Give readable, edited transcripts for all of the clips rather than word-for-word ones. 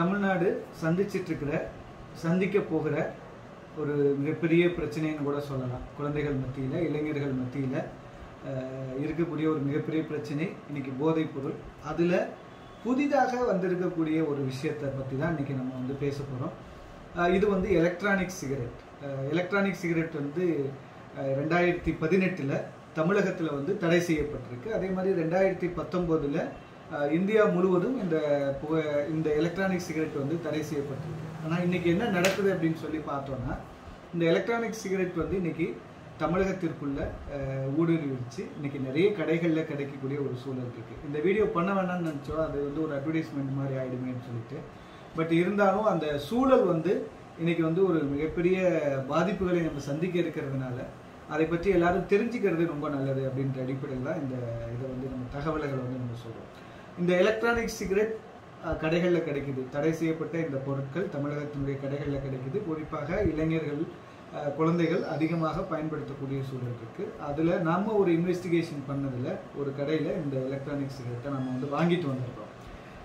தமிழ்நாடு சந்திச்சிட்டிருக்கிற சந்திக்க போகிற ஒரு மிகப்பெரிய பிரச்சனைன்னு கூட சொல்லலாம். குழந்தைகள் மத்தியில் இளைஞர்கள் மத்தியில் இருக்கக்கூடிய ஒரு மிகப்பெரிய பிரச்சனை இன்னைக்கு போதைப்பொருள். அதில் புதிதாக வந்திருக்கக்கூடிய ஒரு விஷயத்தை பற்றி தான் இன்றைக்கி நம்ம வந்து பேச போகிறோம். இது வந்து எலக்ட்ரானிக் சிகரெட். எலக்ட்ரானிக் சிகரெட் வந்து 2018 தமிழகத்தில் வந்து தடை செய்யப்பட்டிருக்கு. அதே மாதிரி 2019 இந்தியா முழுவதும் இந்த எலக்ட்ரானிக் சிகரெட் வந்து தடை செய்யப்பட்டிருக்கு. ஆனால் இன்றைக்கி என்ன நடக்குது அப்படின்னு சொல்லி பார்த்தோன்னா, இந்த எலக்ட்ரானிக் சிகரெட் வந்து இன்றைக்கி தமிழகத்திற்குள்ளே ஊடுருவிடுச்சு. இன்றைக்கி நிறைய கடைகளில் கிடைக்கக்கூடிய ஒரு சூழல் இருக்குது. இந்த வீடியோ பண்ண வேணாம்னு நினச்சோம், அது வந்து ஒரு அட்வர்டைஸ்மெண்ட் மாதிரி ஆகிடுமேன்னு சொல்லிட்டு. பட் இருந்தாலும் அந்த சூழல் வந்து இன்றைக்கி வந்து ஒரு மிகப்பெரிய பாதிப்புகளை நம்ம சந்திக்க இருக்கிறதுனால அதை பற்றி எல்லாரும் தெரிஞ்சுக்கிறது ரொம்ப நல்லது அப்படின்ற அடிப்படையில் தான் இந்த இதை வந்து நம்ம தகவல்களை வந்து நம்ம சொல்கிறோம். இந்த எலக்ட்ரானிக் சிகரெட் கடைகளில் கிடைக்கிது. தடை செய்யப்பட்ட இந்த பொருட்கள் தமிழகத்தினுடைய கடைகளில் கிடைக்கிது. குறிப்பாக இளைஞர்கள் குழந்தைகள் அதிகமாக பயன்படுத்தக்கூடிய சூழல் இருக்குது. அதில் நம்ம ஒரு இன்வெஸ்டிகேஷன் பண்ணதில் ஒரு கடையில் இந்த எலக்ட்ரானிக் சிகரெட்டை நம்ம வந்து வாங்கிட்டு வந்திருக்கோம்.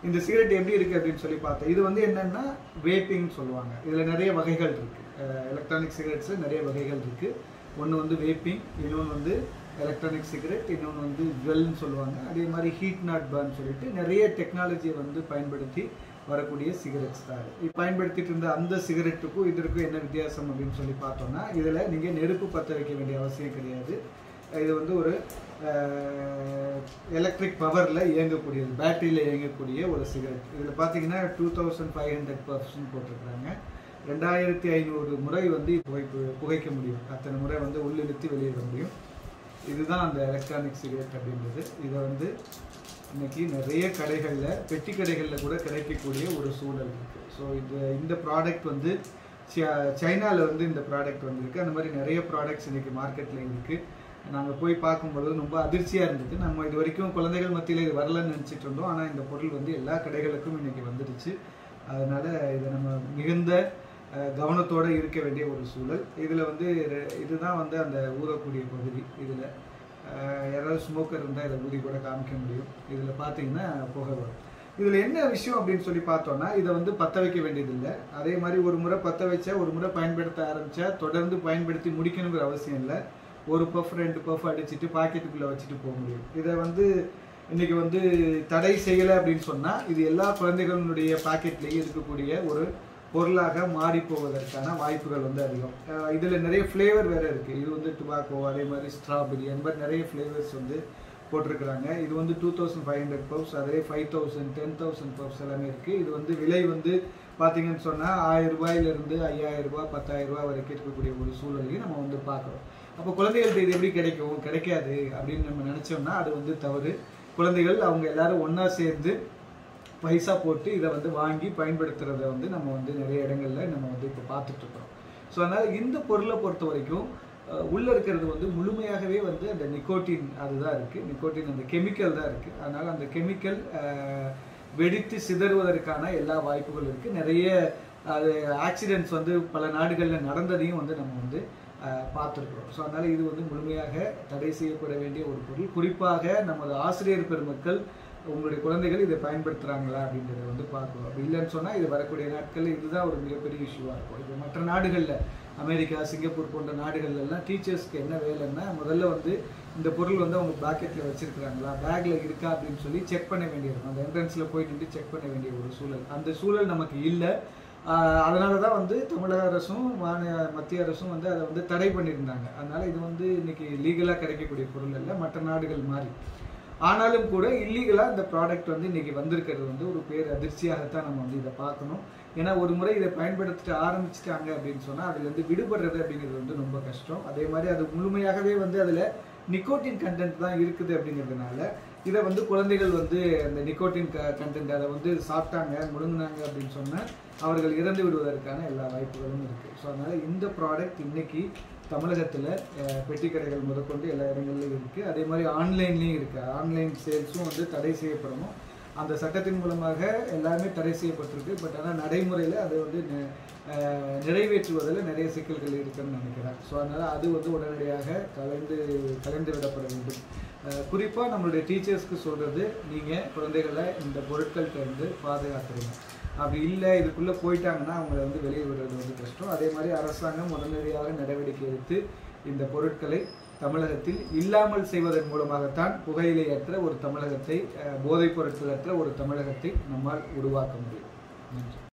இந்த சிகரெட் எப்படி இருக்குது அப்படின்னு சொல்லி பார்த்தா, இது வந்து என்னென்னா வேப்பிங் சொல்லுவாங்க. இதில் நிறைய வகைகள் இருக்குது. எலக்ட்ரானிக் சிகரெட்ஸில் நிறைய வகைகள் இருக்குது. ஒன்று வந்து வேப்பிங், இன்னொன்று வந்து எலக்ட்ரானிக் சிகரெட், இன்னொன்று வந்து ஜுவல்னு சொல்லுவாங்க. அதே மாதிரி ஹீட் நாட் பர்ன் சொல்லிட்டு நிறைய டெக்னாலஜியை வந்து பயன்படுத்தி வரக்கூடிய சிகரெட்ஸ் தான். இப்போ பயன்படுத்திட்டு இருந்த அந்த சிகரெட்டுக்கும் இதற்கும் என்ன வித்தியாசம் அப்படின்னு சொல்லி பார்த்தோன்னா, இதில் நீங்கள் நெருப்பு பற்ற வைக்க வேண்டிய அவசியம் கிடையாது. இது வந்து ஒரு எலக்ட்ரிக் பவரில் இயங்கக்கூடியது, பேட்டரியில் இயங்கக்கூடிய ஒரு சிகரெட். இதில் பார்த்தீங்கன்னா 2500 போட்டிருக்கிறாங்க. 2500 முறை வந்து புகைக்க முடியும். அத்தனை முறை வந்து உள்ளிழுத்து வெளியிட முடியும். இதுதான் அந்த எலக்ட்ரானிக் சிகரெட் அப்படின்றது. இதை வந்து இன்றைக்கி நிறைய கடைகளில் பெட்டி கடைகளில் கூட கிடைக்கக்கூடிய ஒரு சூழல் இருக்குது. ஸோ இந்த ப்ராடக்ட் வந்து சைனாவில் வந்து இந்த ப்ராடக்ட் வந்துருக்கு. அந்த மாதிரி நிறைய ப்ராடக்ட்ஸ் இன்றைக்கி மார்க்கெட்டில் இருக்குது. நாங்கள் போய் பார்க்கும்பொழுது ரொம்ப அதிர்ச்சியாக இருந்தது. நம்ம இது வரைக்கும் குழந்தைகள் மத்தியில் இது வரலன்னு நினச்சிட்டு இருந்தோம். ஆனால் இந்த பொருள் வந்து எல்லா கடைகளுக்கும் இன்றைக்கி வந்துடுச்சு. அதனால் இதை நம்ம மிகுந்த கவனத்தோடு இருக்க வேண்டிய ஒரு சூழல். இதில் வந்து இதுதான் வந்து அந்த ஊறக்கூடிய பகுதி. இதில் யாராவது ஸ்மோக்கர் இருந்தால் இதை ஊதி கூட காமிக்க முடியும். இதில் பார்த்தீங்கன்னா புகை வரும். இதில் என்ன விஷயம் அப்படின்னு சொல்லி பார்த்தோன்னா, இதை வந்து பற்ற வைக்க வேண்டியதில்லை. அதே மாதிரி ஒரு முறை பற்ற வச்சா, ஒரு முறை பயன்படுத்த ஆரம்பித்தா தொடர்ந்து பயன்படுத்தி முடிக்கணுங்கிற அவசியம் இல்லை. ஒரு பஃப் 2 பஃப் அடிச்சுட்டு பாக்கெட்டுக்குள்ளே வச்சுட்டு போக முடியும். இதை வந்து இன்றைக்கி வந்து தடை செய்யலை அப்படின்னு சொன்னால், இது எல்லா குழந்தைகளுடைய பாக்கெட்லேயும் இருக்கக்கூடிய ஒரு பொருளாக மாறி போவதற்கான வாய்ப்புகள் வந்து அதிகம். இதில் நிறைய ஃப்ளேவர் வேறு இருக்குது. இது வந்து டுபாக்கோ, அதே மாதிரி ஸ்ட்ராபெரி, அந்த மாதிரி நிறைய ஃப்ளேவர்ஸ் வந்து போட்டிருக்கிறாங்க. இது வந்து 2500 பப்ஸ், அதே 5000, 10000 பப்ஸ் எல்லாமே இருக்குது. இது வந்து விலை வந்து பார்த்திங்கன்னு சொன்னால் 1000 ரூபாயிலிருந்து 5000 ரூபா, 10000 ரூபா வரைக்கும் இருக்கக்கூடிய ஒரு சூழலையும் நம்ம வந்து பார்க்குறோம். அப்போ குழந்தைகளுக்கு இது எப்படி கிடைக்கும், கிடைக்காது அப்படின்னு நம்ம நினச்சோம்னா அது வந்து தவறு. குழந்தைகள் அவங்க எல்லோரும் ஒன்றா சேர்ந்து பைசா போட்டு இதை வந்து வாங்கி பயன்படுத்துகிறத வந்து நம்ம வந்து நிறைய இடங்களில் நம்ம வந்து இப்போ பார்த்துட்ருக்குறோம். ஸோ அதனால் இந்த பொருளை பொறுத்த வரைக்கும் உள்ளே இருக்கிறது வந்து முழுமையாகவே வந்து அந்த நிக்கோட்டின் அதுதான் இருக்குது. நிக்கோட்டின் அந்த கெமிக்கல் தான் இருக்குது. அதனால் அந்த கெமிக்கல் வெடித்து சிதறுவதற்கான எல்லா வாய்ப்புகளும் இருக்குது. நிறைய அது ஆக்சிடென்ட்ஸ் வந்து பல நாடுகளில் நடந்ததையும் வந்து நம்ம வந்து பார்த்துருக்குறோம். ஸோ அதனால் இது வந்து முழுமையாக தடை செய்யப்பட வேண்டிய ஒரு பொருள். குறிப்பாக நமது ஆசிரியர் பெருமக்கள் உங்களுடைய குழந்தைகள் இதை பயன்படுத்துகிறாங்களா அப்படின்றத வந்து பார்க்கணும். அப்படி இல்லைன்னு சொன்னால் இது வரக்கூடிய நாட்களில் இதுதான் ஒரு மிகப்பெரிய இஷ்யூவாக இருக்கும். இப்போ மற்ற நாடுகளில், அமெரிக்கா, சிங்கப்பூர் போன்ற நாடுகள்லாம் டீச்சர்ஸ்க்கு என்ன வேலைன்னா, முதல்ல வந்து இந்த பொருள் வந்து அவங்க பாக்கெட்டில் வச்சுருக்கிறாங்களா, பேக்கில் இருக்கா அப்படின்னு சொல்லி செக் பண்ண வேண்டியிருக்கும். அந்த என்ட்ரன்ஸில் போயிட்டு வந்து செக் பண்ண வேண்டிய ஒரு சூழல். அந்த சூழல் நமக்கு இல்லை. அதனால தான் வந்து தமிழக அரசும் மத்திய அரசும் வந்து அதை வந்து தடை பண்ணியிருந்தாங்க. அதனால் இது வந்து இன்றைக்கி லீகலாக கிடைக்கக்கூடிய பொருள் இல்லை மற்ற நாடுகள் மாதிரி. ஆனாலும் கூட இல்லீகலாக இந்த ப்ராடக்ட் வந்து இன்றைக்கி வந்திருக்கிறது வந்து ஒரு பேர் அதிர்ச்சியாகத்தான் நம்ம வந்து இதை பார்க்கணும். ஏன்னா ஒரு முறை இதை பயன்படுத்திட்டு ஆரம்பிச்சிட்டாங்க அப்படின்னு சொன்னால் அதுலேருந்து விடுபடுறது அப்படிங்கிறது வந்து ரொம்ப கஷ்டம். அதே மாதிரி அது முழுமையாகவே வந்து அதில் நிக்கோட்டின் கண்டென்ட் தான் இருக்குது அப்படிங்கிறதுனால இதை வந்து குழந்தைகள் வந்து அந்த நிக்கோட்டின் கண்டென்ட் அதை வந்து சாப்பிட்டாங்க, முழுங்கினாங்க அப்படின்னு சொன்னால் அவர்கள் இறந்து விடுவதற்கான எல்லா வாய்ப்புகளும் இருக்குது. ஸோ அதனால் இந்த ப்ராடக்ட் இன்றைக்கி தமிழகத்தில் பெட்டி கடைகள் முதற்கொண்டு எல்லா இடங்கள்லையும் இருக்குது. அதே மாதிரி ஆன்லைன்லேயும் இருக்குது. ஆன்லைன் சேல்ஸும் வந்து தடை செய்யப்படணும். அந்த சட்டத்தின் மூலமாக எல்லாமே தடை செய்யப்பட்டிருக்கு. பட் ஆனால் நடைமுறையில் அதை வந்து நிறைவேற்றுவதில் நிறைய சிக்கல்கள் இருக்குதுன்னு நினைக்கிறேன். ஸோ அதனால் அது வந்து உடனடியாக கலந்து விடப்பட வேண்டும். குறிப்பா நம்மளுடைய டீச்சர்ஸ்க்கு சொல்றது நீங்க குழந்தைகளை இந்த பொருட்கள்ல இருந்து பாதுகாத்துறீங்க அப்படி இல்ல இதுக்குள்ள போய்ட்டாங்கன்னா அவங்களை வந்து வெளிய விடுறது வந்து கஷ்டம் அதே மாதிரி அரசாங்கம் உடனடியாக நடவடிக்கை எடுத்து இந்த பொருட்களை தமிழகத்தில் இல்லாமல் செய்வதன் மூலமாக தான் புகையிலையற்ற ஒரு தமிழகத்தை போதைப் பொருட்களற்ற ஒரு தமிழகத்தை நம்மால் உருவாக்க முடியும்